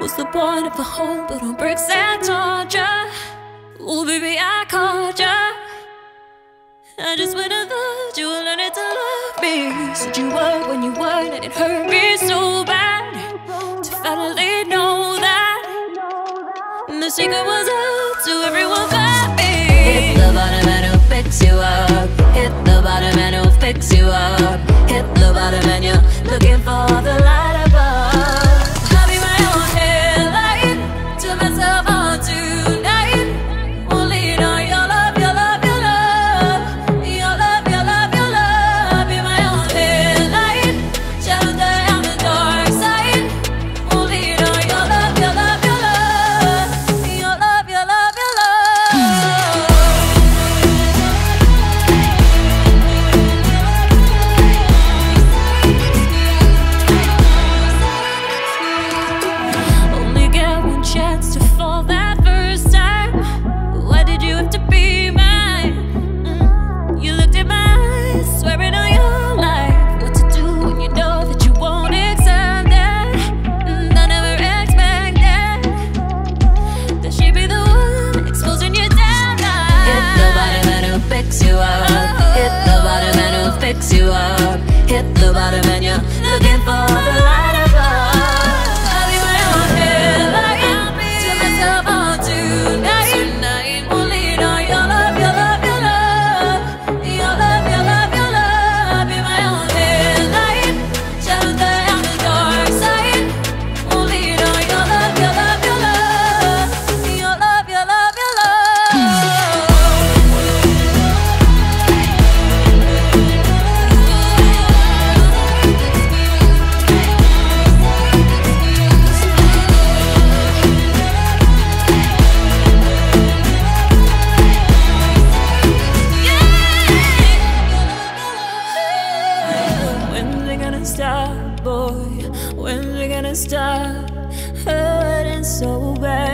What's the point of a home but on bricks and torture? Oh baby, I caught ya. I just went and loved you and learned to love me. Said you were when you weren't, and it hurt me so bad to finally know that. And the secret was out, so everyone but me. Hit the bottom and it'll fix you up. Hit the bottom and it'll fix you up. Hit the bottom and you're looking for the light above. Stop, boy, when we gonna stop hurting so bad?